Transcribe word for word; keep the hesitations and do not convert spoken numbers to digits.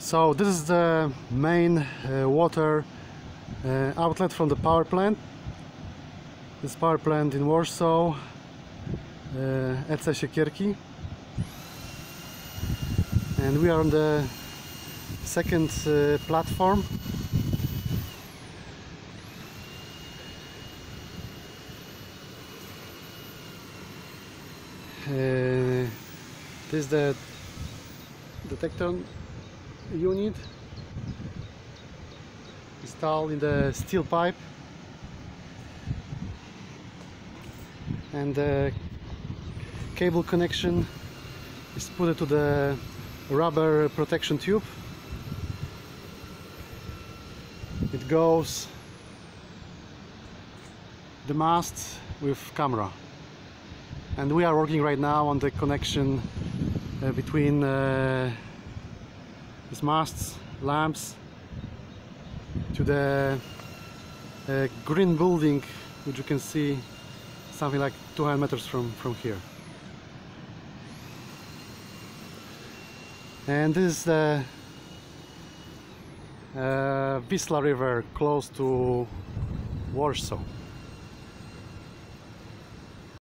So this is the main uh, water uh, outlet from the power plant. This power plant in Warsaw, uh, E C Siekierki. And we are on the second uh, platform. Uh, this is the detector unit installed in the steel pipe, and the cable connection is put to the rubber protection tube. It goes the mast with camera. And we are working right now on the connection uh, between uh, these masts, lamps, to the uh, green building, which you can see something like two hundred meters from, from here. And this is the uh, Vistula River close to Warsaw.